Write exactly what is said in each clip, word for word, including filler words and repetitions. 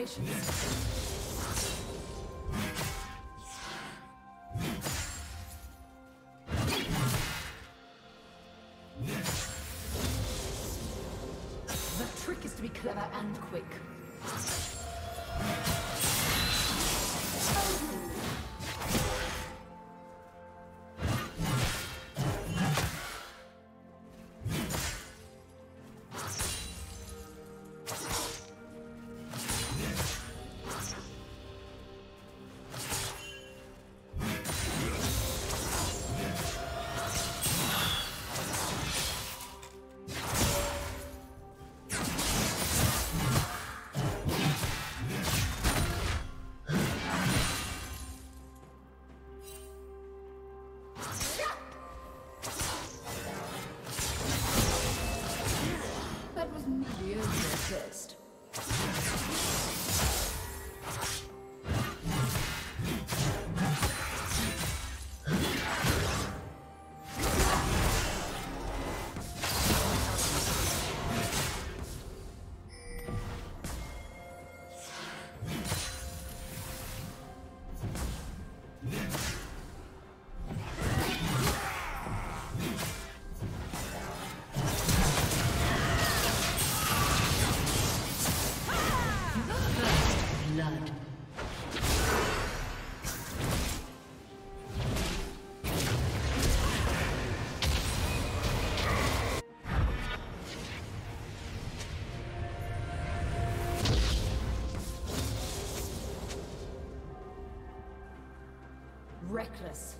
Patience. Reckless.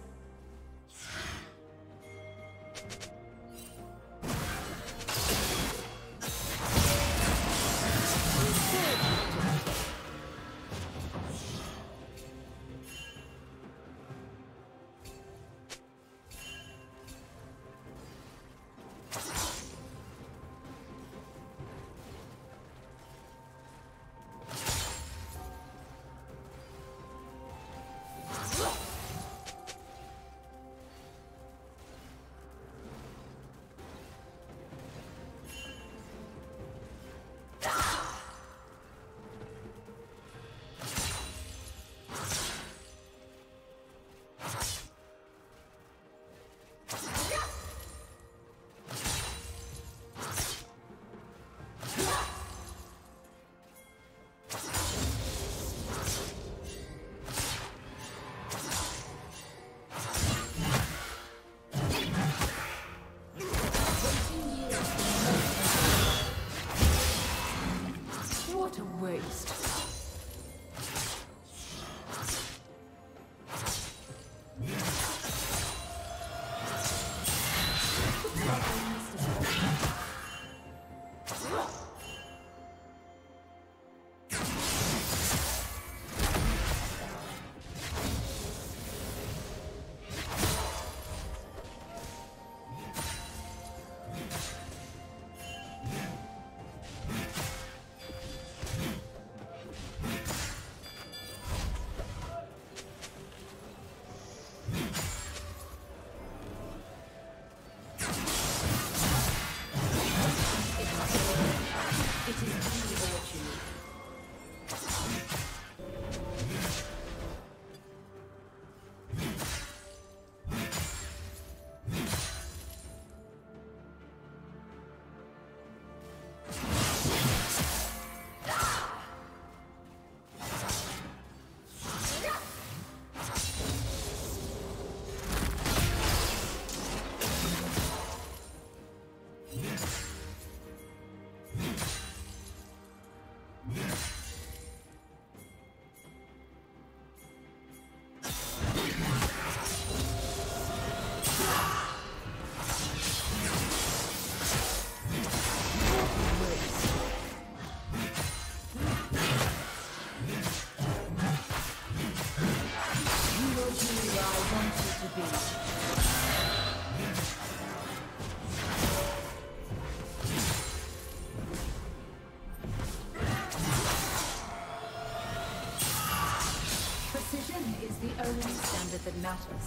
The only standard that matters.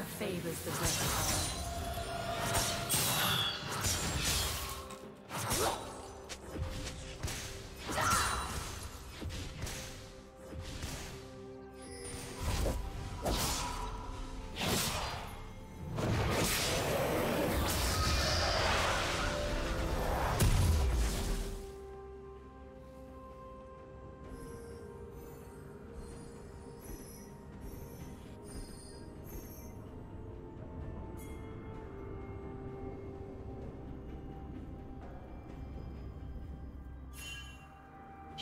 nature favors the brave.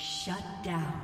Shut down.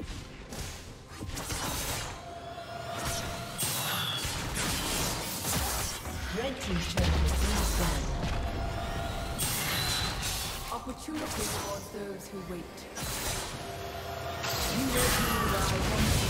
Red team's turret has been destroyed. Opportunity for those who wait. You will be alive.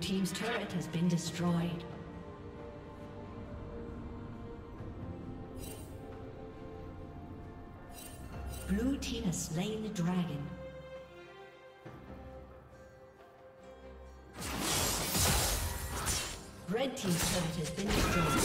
Team's turret has been destroyed. Blue team has slain the dragon. Red team's turret has been destroyed.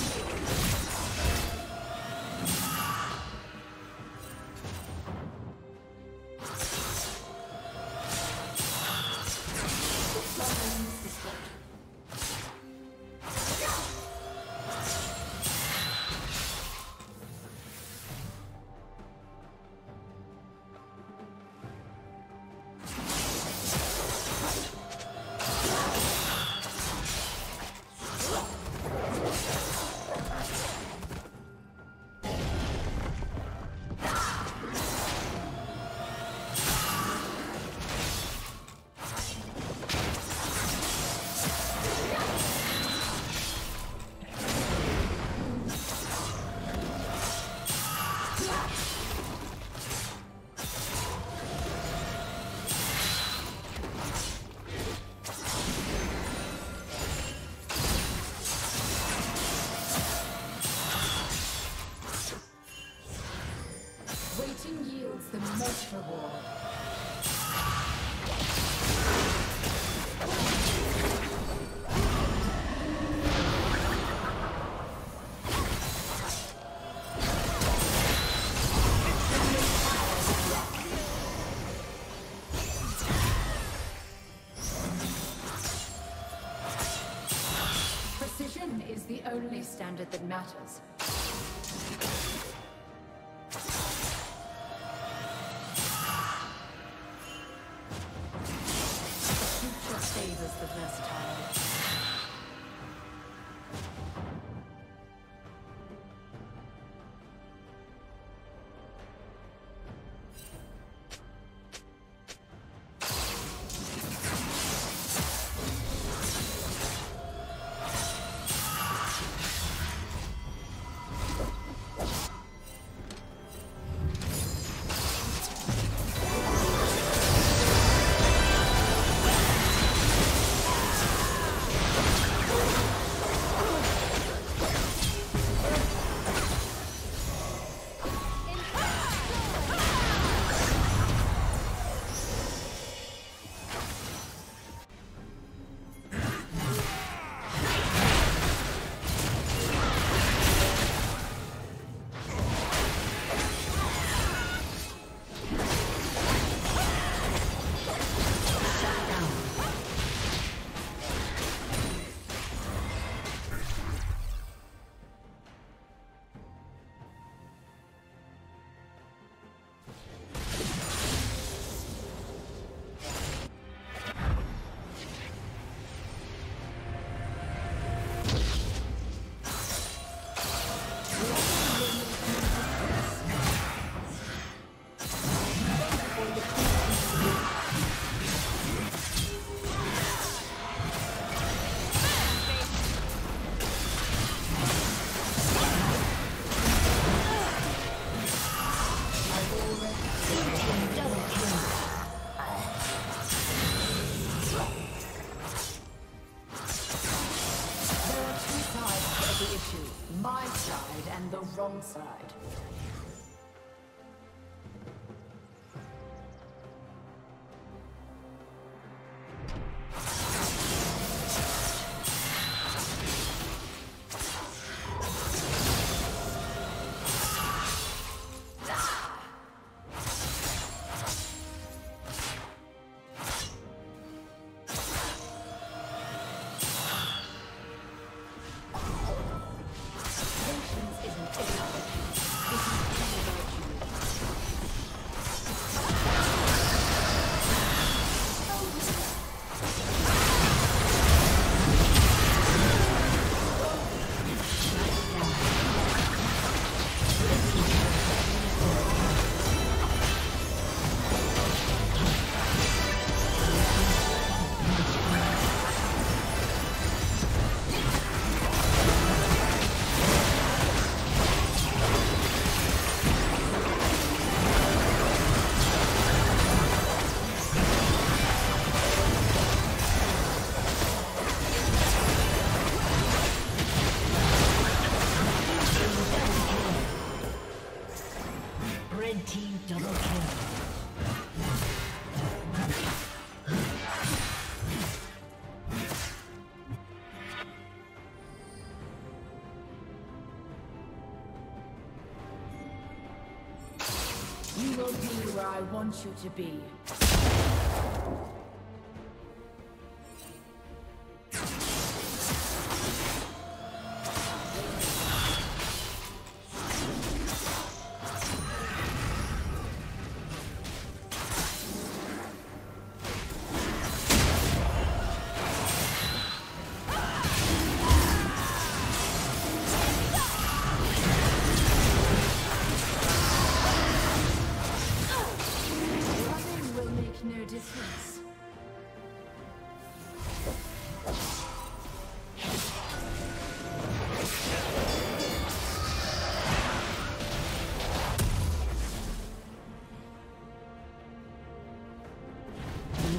Only standard that matters. Future favors the versatile. Wrong side. will be where I want you to be.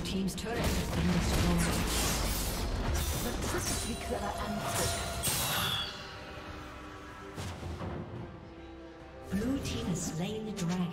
Team's turret has been destroyed. The trick is to be clever and quick. Blue team has slain the dragon.